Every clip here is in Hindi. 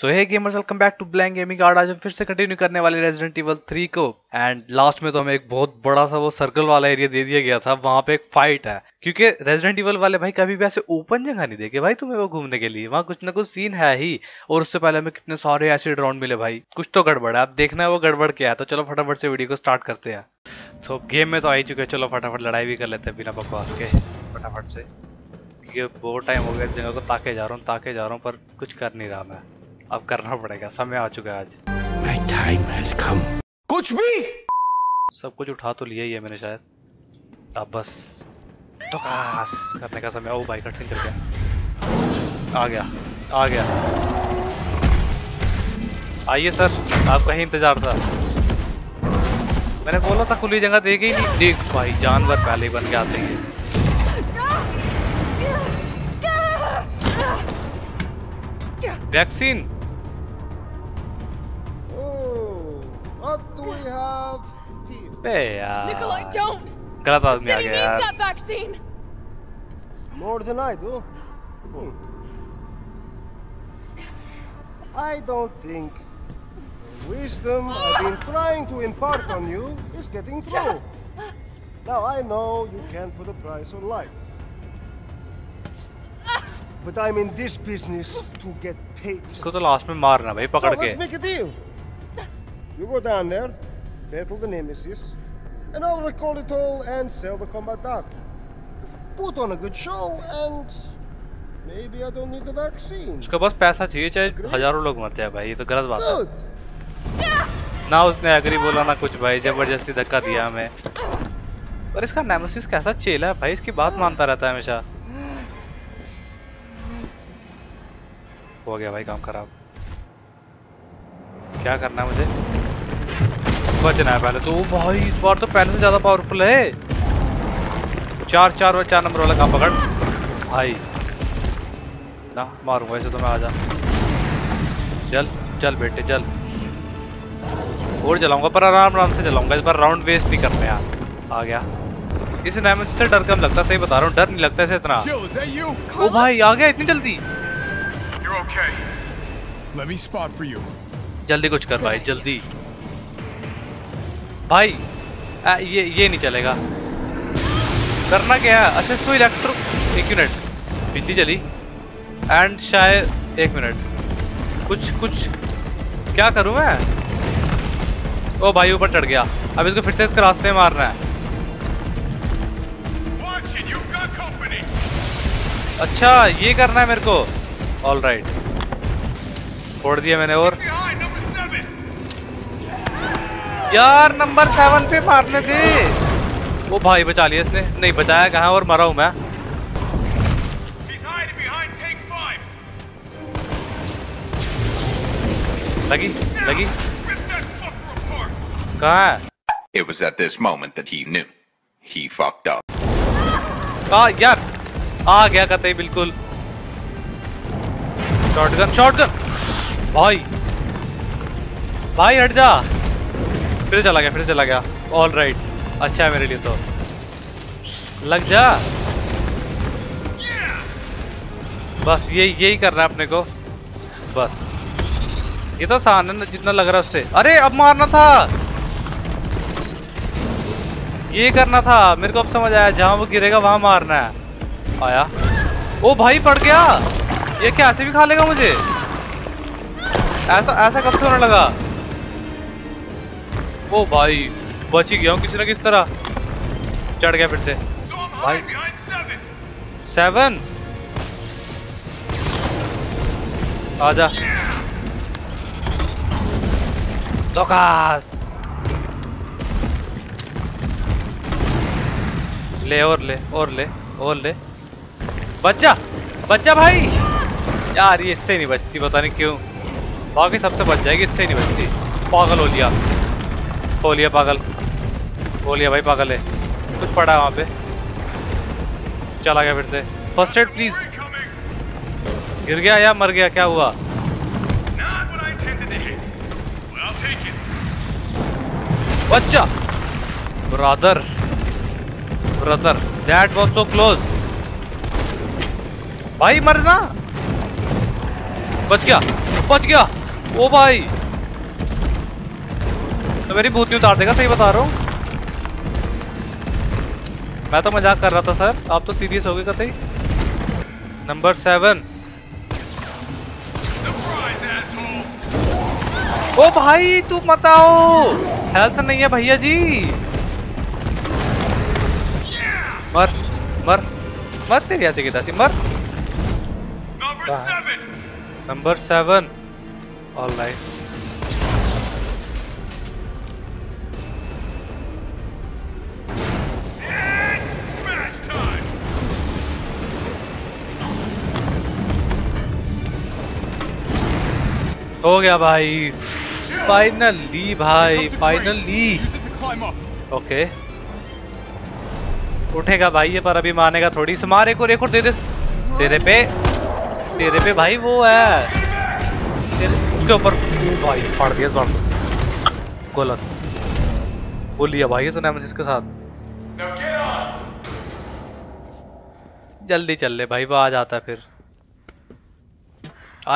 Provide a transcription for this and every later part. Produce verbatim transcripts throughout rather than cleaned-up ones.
So hey gamers, welcome back to Blank Gaming. आज हम फिर से कंटिन्यू करने वाले रेजिडेंट इवल थ्री को। एंड लास्ट में तो हमें एक बहुत बड़ा सा वो सर्कल वाला एरिया दे दिया गया था, वहां पे एक फाइट है। क्योंकि रेजिडेंट इवल वाले भाई कभी भी ऐसे ओपन जगह नहीं देखे भाई तुम्हें वो घूमने के लिए, वहां कुछ ना कुछ सीन है ही। और उससे पहले हमें कितने सारे ऐसे राउंड मिले भाई, कुछ तो गड़बड़ है। आप देखना है वो गड़बड़ क्या है, तो चलो फटाफट से वीडियो को स्टार्ट करते हैं। तो गेम में तो आ ही चुके हैं, चलो फटाफट लड़ाई भी कर लेते हैं बिना बकवास के फटाफट से, क्योंकि बहुत टाइम हो गया इस जगह को ताके जा रहा हूँ ताके जा रहा हूँ पर कुछ कर नहीं रहा मैं। अब करना पड़ेगा, समय आ चुका है आज। My time has come. कुछ भी सब कुछ उठा तो लिया ही है मैंने शायद, अब बस तो कास करने का समय। ओ भाई कटसिन चल गया, आ गया आ गया। आइए सर, आपका ही इंतजार था। मैंने बोला था खुली जगह देगी ही नहीं। देख भाई जानवर पहले ही बन के आते हैं। वैक्सीन गलत आदमी आ गया यार। More than I do. Hmm. I don't think the wisdom I've been trying to impart on you is getting through. Now I know you can't put a price on life, but I'm in this business to get paid. इसको तो लास्ट में मारना भाई पकड़ के। So let's make a deal. You go down there, battle the Nemesis, and I'll record it all and sell the combat art. Put on a good show and maybe I don't need the vaccine. उसको बस पैसा चाहिए, चाहे हजारों लोग मरते हैं भाई, ये तो गलत बात है। ना उसने एग्री बोला ना कुछ भाई, जबरदस्ती धक्का दिया हमें। पर इसका Nemesis कैसा चेला है भाई, इसकी बात मानता रहता है हमेशा। हो गया भाई काम खराब। क्या करना है मुझे, बचना है पहले तो। भाई इस बार तो पहले से ज्यादा पावरफुल है। चार चार और चार नंबर वाला काम पकड़ भाई ना, मारूंगा ऐसे तो मैं। आजा चल चल बेटे चल, और जलाऊंगा पर आराम आराम से जलाऊंगा। इस बार राउंड वेस्ट नहीं करने यार। आ गया, इस Nemesis से डर कम लगता, सही बता रहा हूँ, डर नहीं लगता इसे इतना। ओ भाई आ गया इतनी जल्दी। Okay. Let me spot for you. जल्दी कुछ कर भाई जल्दी। भाई आ, ये ये नहीं चलेगा। करना क्या है? अच्छा इसको इलेक्ट्रो, एक मिनट बिजली चली एंड शायद एक मिनट कुछ कुछ क्या करूँ मैं। ओ भाई ऊपर चढ़ गया, अब इसको फिर से इसके रास्ते में मारना है। अच्छा ये करना है मेरे को, ऑल राइट right. छोड़ दिया मैंने। और यार नंबर सेवन पे मारने थे। वो भाई बचा लिया इसने, नहीं बचाया कहाँ, और मरा हूँ मैं। लगी लगी कहाँ है? It was at this moment that he knew he fucked up. आ, यार आ गया कतई बिल्कुल। शॉटगन शॉटगन भाई भाई हट जा। फिर चला गया फिर चला गया। All right right. अच्छा है मेरे लिए तो, लग जा बस। ये यही करना है अपने को बस, ये तो आसान है जितना लग रहा है उससे। अरे अब मारना था, ये करना था मेरे को। अब समझ आया, जहाँ वो गिरेगा वहां मारना है। आया ओ भाई पड़ गया। ये क्या ऐसे भी खा लेगा मुझे? ऐसा ऐसा कब से होने लगा? ओ भाई बच ही गया हूँ किसी ना किसी तरह। चढ़ गया फिर से भाई। सेवन आजा ले, और ले और ले और ले। बच्चा बच्चा भाई यार, ये इससे नहीं बचती पता नहीं क्यों, बाकी सबसे बच जाएगी, इससे नहीं बचती। पागल हो लिया हो लिया पागल हो लिया भाई पागल है। कुछ पड़ा है वहाँ पे, चला गया फिर से। First aid please. गिर गया या मर गया क्या हुआ? बच्चा brother brother that was so close. भाई मरना बच गया बच गया। ओ भाई तो मेरी भूतनी उतार देगा, सही बता रहा हूँ। मैं तो मजाक कर रहा था सर, आप तो सीरियस हो गए कतई। Number seven. ओ भाई तू मत आओ, हेल्थ नहीं है भैया जी। मर मर मर तेरी ऐसी की तासी मर। Number seven. All right. हो गया भाई, फाइनली भाई फाइनली। ओके उठेगा भाई ये, पर अभी मानेगा थोड़ी। मारे को रेकॉर्ड दे दे तेरे पे तेरे पे भाई वो है उसके ऊपर भाई फाड़ दिया जोर से गलत बोल लिया भाई तो नेमेसिस के साथ। जल्दी चल ले भाई, वो आ जाता है फिर।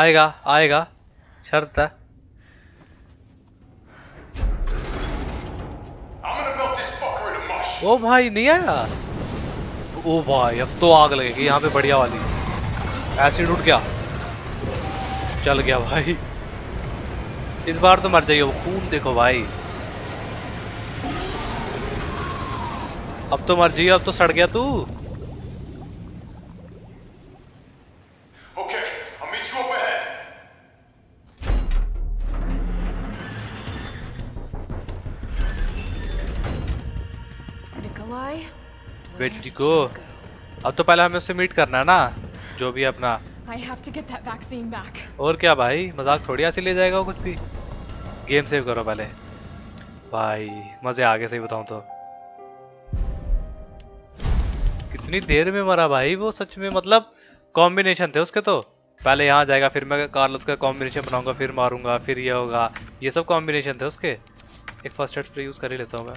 आएगा आएगा शर्त है। ओ भाई नहीं आया। ओ भाई अब तो आग लगेगी यहाँ पे बढ़िया वाली। एसिड उठ गया, चल गया भाई। इस बार तो मर जाइए। वो खून देखो भाई, अब तो मर जाइए। अब तो सड़ गया तू। वेट जी को अब तो पहले हमें उससे मीट करना है ना, जो भी अपना। I have to get that vaccine back. और क्या भाई, मजाक थोड़ी ऐसे ले जाएगा कुछ भी। गेम सेव करो पहले भाई, मजे आगे से ही बताऊं तो। कितनी देर में मरा भाई वो, सच में मतलब कॉम्बिनेशन थे उसके तो। पहले यहाँ जाएगा, फिर मैं कार्लोस का कॉम्बिनेशन बनाऊंगा, फिर मारूंगा, फिर ये होगा। ये सब कॉम्बिनेशन थे उसके। एक फर्स्ट एड स्प्रे यूज कर ही लेता हूँ मैं।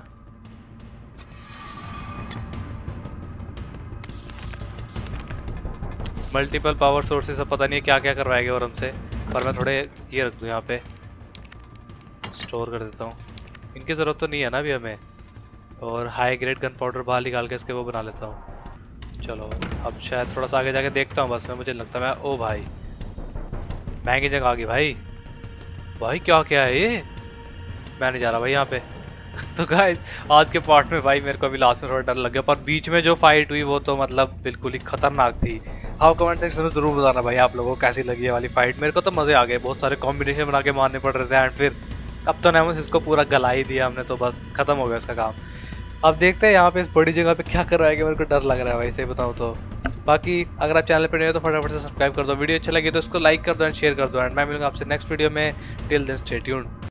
मल्टीपल पावर सोर्सेस, अब पता नहीं क्या क्या करवाएंगे और हमसे। पर मैं थोड़े ये रख दूँ यहाँ पे, स्टोर कर देता हूँ। इनकी ज़रूरत तो नहीं है ना अभी हमें। और हाई ग्रेड गन पाउडर बाहर निकाल के इसके वो बना लेता हूँ। चलो अब शायद थोड़ा सा आगे जाके देखता हूँ बस मैं। मुझे लगता है मैं, ओ भाई महंगी जगह आ गई भाई। भाई क्या क्या है ये, मैं नहीं जा रहा भाई यहाँ पे। तो गाइस आज के पार्ट में भाई मेरे को अभी लास्ट में थोड़ा डर लग गया, पर बीच में जो फाइट हुई वो तो मतलब बिल्कुल ही खतरनाक थी। आप कमेंट सेक्शन में जरूर बताना भाई आप लोगों को कैसी लगी ये वाली फाइट। मेरे को तो मजे आ गए, बहुत सारे कॉम्बिनेशन बना के मारने पड़ रहे थे। एंड फिर अब तो नेमेसिस को पूरा गला ही दिया हमने, तो बस खत्म हो गया उसका काम। अब देखते हैं यहाँ पे इस बड़ी जगह पे क्या करवाएंगे, मेरे को डर लग रहा है भाई सही बताऊँ तो। बाकी अगर आप चैनल पर नए हो तो फटाफट से सब्सक्राइब कर दो। वीडियो अच्छा लगे तो उसको लाइक कर दो एंड शेयर कर दो। एंड मैं मिलूंगा आपसे नेक्स्ट वीडियो में। Till then stay tuned.